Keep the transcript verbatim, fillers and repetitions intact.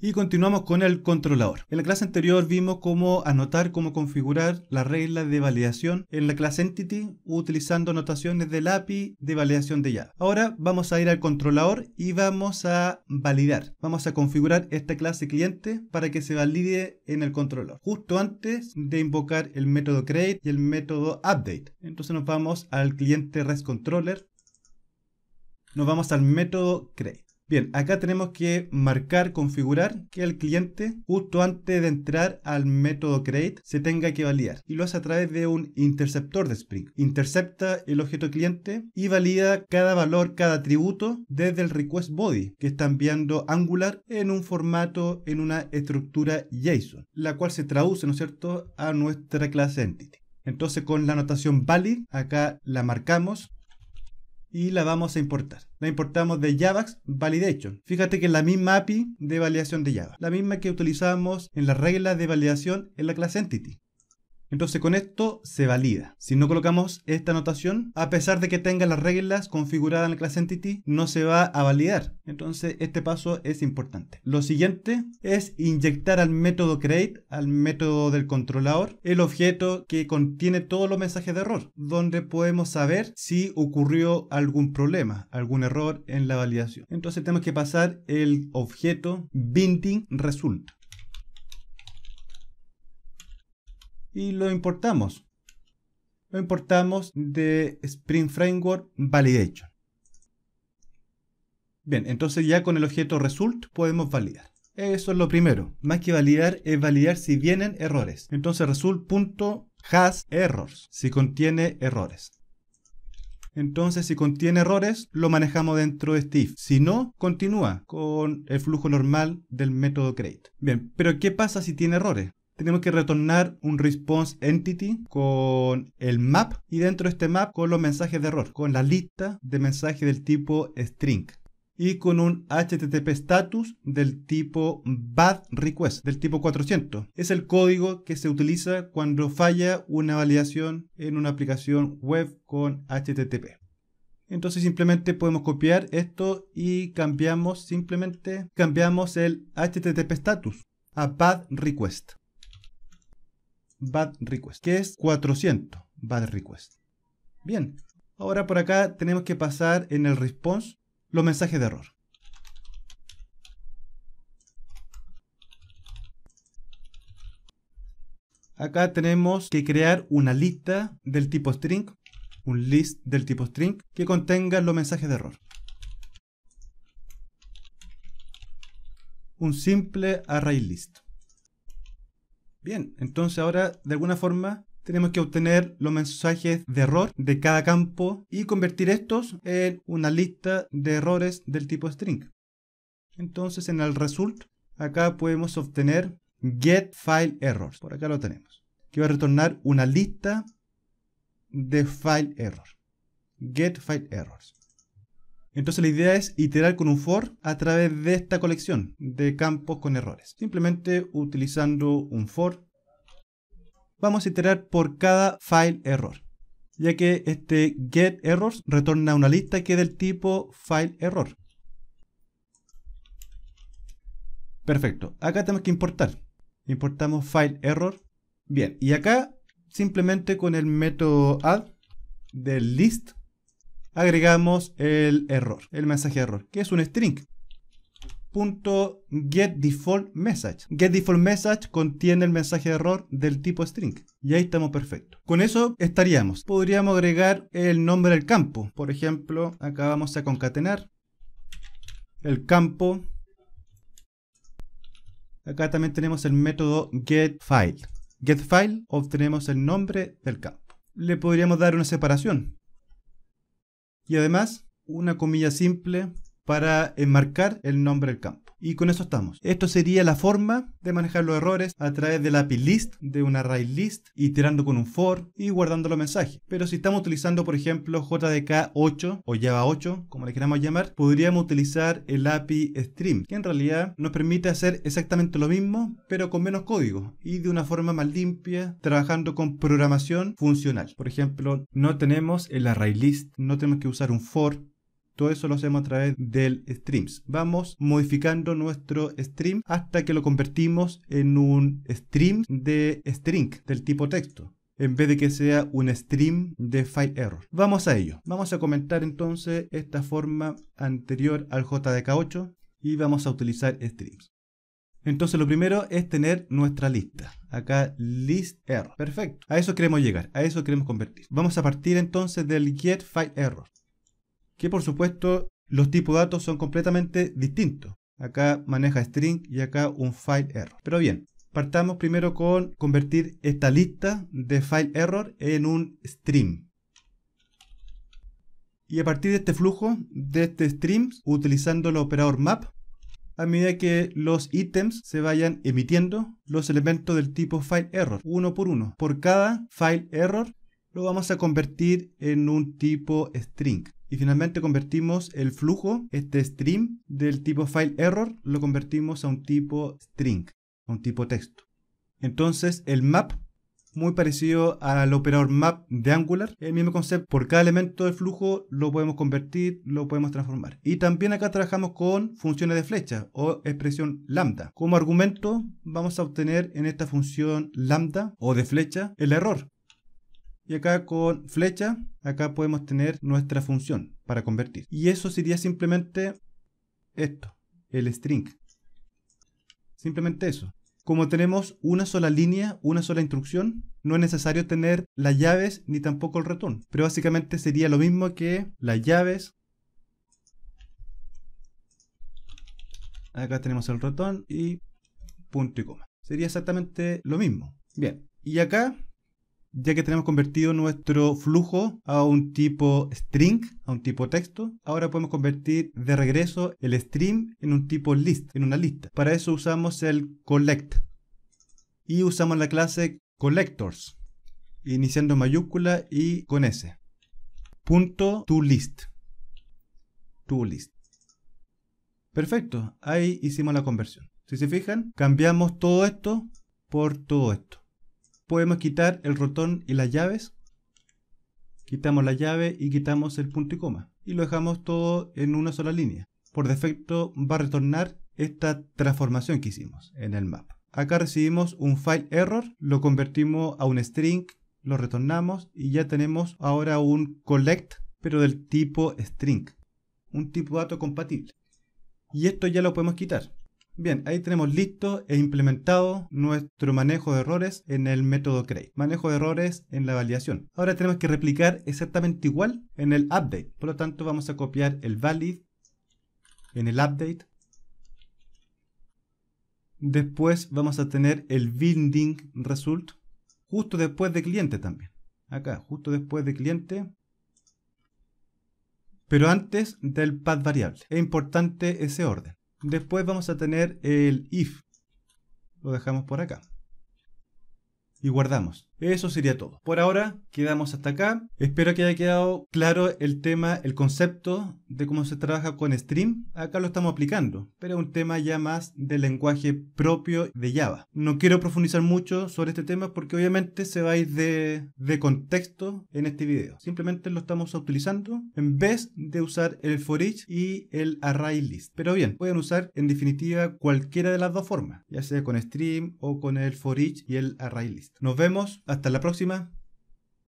Y continuamos con el controlador. En la clase anterior vimos cómo anotar, cómo configurar las reglas de validación en la clase Entity utilizando anotaciones del A P I de validación de llave. Ahora vamos a ir al controlador y vamos a validar. Vamos a configurar esta clase cliente para que se valide en el controlador, justo antes de invocar el método create y el método update. Entonces nos vamos al cliente REST controller. Nos vamos al método create. Bien, acá tenemos que marcar, configurar que el cliente justo antes de entrar al método create se tenga que validar, y lo hace a través de un interceptor de Spring. Intercepta el objeto cliente y valida cada valor, cada atributo desde el request body que está enviando Angular en un formato, en una estructura JSON, la cual se traduce, ¿no es cierto?, a nuestra clase Entity. Entonces con la anotación valid acá la marcamos y la vamos a importar. La importamos de JavaX Validation. Fíjate que es la misma A P I de validación de Java, la misma que utilizamos en las reglas de validación en la clase Entity. Entonces con esto se valida. Si no colocamos esta anotación, a pesar de que tenga las reglas configuradas en la clase Entity, no se va a validar. Entonces este paso es importante. Lo siguiente es inyectar al método create, al método del controlador, el objeto que contiene todos los mensajes de error, donde podemos saber si ocurrió algún problema, algún error en la validación. Entonces tenemos que pasar el objeto binding result y lo importamos. Lo importamos de Spring Framework Validation. Bien, entonces ya con el objeto result podemos validar. Eso es lo primero. Más que validar, es validar si vienen errores. Entonces result.hasErrors, si contiene errores. Entonces si contiene errores, lo manejamos dentro de este if. Si no, continúa con el flujo normal del método create. Bien, pero ¿qué pasa si tiene errores? Tenemos que retornar un response entity con el map y dentro de este map con los mensajes de error, con la lista de mensajes del tipo string y con un H T T P status del tipo bad request, del tipo cuatrocientos. Es el código que se utiliza cuando falla una validación en una aplicación web con H T T P. Entonces simplemente podemos copiar esto y cambiamos, simplemente cambiamos el H T T P status a bad request. Bad request, que es cuatrocientos bad request. Bien, ahora por acá tenemos que pasar en el response los mensajes de error. Acá tenemos que crear una lista del tipo string, un list del tipo string que contenga los mensajes de error. Un simple array list. Bien, entonces ahora de alguna forma tenemos que obtener los mensajes de error de cada campo y convertir estos en una lista de errores del tipo string. Entonces en el result acá podemos obtener getFileErrors, por acá lo tenemos, que va a retornar una lista de fileError, getFileErrors. Entonces la idea es iterar con un for a través de esta colección de campos con errores. Simplemente utilizando un for vamos a iterar por cada file error, ya que este getErrors retorna una lista que es del tipo fileError. Perfecto, acá tenemos que importar. Importamos fileError. Bien, y acá simplemente con el método add del list agregamos el error, el mensaje de error, que es un string. Punto get default message. Get default message contiene el mensaje de error del tipo string. Y ahí estamos perfectos. Con eso estaríamos. Podríamos agregar el nombre del campo. Por ejemplo, acá vamos a concatenar el campo. Acá también tenemos el método getFile. GetFile, obtenemos el nombre del campo. Le podríamos dar una separación. Y además, una comilla simple para enmarcar el nombre del campo. Y con eso estamos. Esto sería la forma de manejar los errores a través del A P I list, de un array list, iterando con un for y guardando los mensajes. Pero si estamos utilizando, por ejemplo, J D K ocho o Java ocho, como le queramos llamar, podríamos utilizar el A P I stream, que en realidad nos permite hacer exactamente lo mismo, pero con menos código y de una forma más limpia, trabajando con programación funcional. Por ejemplo, no tenemos el array list, no tenemos que usar un for. Todo eso lo hacemos a través del streams. Vamos modificando nuestro stream hasta que lo convertimos en un stream de string del tipo texto, en vez de que sea un stream de file error. Vamos a ello. Vamos a comentar entonces esta forma anterior al J D K ocho y vamos a utilizar streams. Entonces lo primero es tener nuestra lista. Acá list error. Perfecto. A eso queremos llegar. A eso queremos convertir. Vamos a partir entonces del get file error. Que por supuesto los tipos de datos son completamente distintos. Acá maneja string y acá un file error. Pero bien. Partamos primero con convertir esta lista de file error en un stream. Y a partir de este flujo, de este stream, utilizando el operador map, a medida que los ítems se vayan emitiendo, los elementos del tipo file error, uno por uno. Por cada file error lo vamos a convertir en un tipo string. Y finalmente convertimos el flujo, este stream, del tipo file error, lo convertimos a un tipo string. Un tipo texto. Entonces el map, muy parecido al operador map de Angular, el mismo concepto, por cada elemento del flujo lo podemos convertir, lo podemos transformar. Y también acá trabajamos con funciones de flecha o expresión lambda. Como argumento vamos a obtener en esta función lambda o de flecha el error. Y acá con flecha, acá podemos tener nuestra función para convertir. Y eso sería simplemente esto, el string. Simplemente eso. Como tenemos una sola línea, una sola instrucción, no es necesario tener las llaves ni tampoco el ratón. Pero básicamente sería lo mismo que las llaves. Acá tenemos el ratón y punto y coma. Sería exactamente lo mismo. Bien, y acá, ya que tenemos convertido nuestro flujo a un tipo string, a un tipo texto, ahora podemos convertir de regreso el stream en un tipo list, en una lista. Para eso usamos el collect y usamos la clase collectors, iniciando en mayúscula y con S. Punto to list. To list. Perfecto, ahí hicimos la conversión. Si se fijan, cambiamos todo esto por todo esto. Podemos quitar el ratón y las llaves. Quitamos la llave y quitamos el punto y coma. Y lo dejamos todo en una sola línea. Por defecto va a retornar esta transformación que hicimos en el map. Acá recibimos un file error, lo convertimos a un string, lo retornamos y ya tenemos ahora un collect, pero del tipo string. Un tipo de dato compatible. Y esto ya lo podemos quitar. Bien, ahí tenemos listo e implementado nuestro manejo de errores en el método create. Manejo de errores en la validación. Ahora tenemos que replicar exactamente igual en el update. Por lo tanto, vamos a copiar el valid en el update. Después vamos a tener el binding result justo después de cliente también. Acá, justo después de cliente. Pero antes del path variable. Es importante ese orden. Después vamos a tener el if, lo dejamos por acá y guardamos. Eso sería todo. Por ahora quedamos hasta acá. Espero que haya quedado claro el tema, el concepto de cómo se trabaja con stream. Acá lo estamos aplicando, pero es un tema ya más del lenguaje propio de Java. No quiero profundizar mucho sobre este tema porque obviamente se va a ir de, de contexto en este video. Simplemente lo estamos utilizando en vez de usar el for each y el array list. Pero bien, pueden usar en definitiva cualquiera de las dos formas, ya sea con stream o con el for each y el array list. Nos vemos. Hasta la próxima.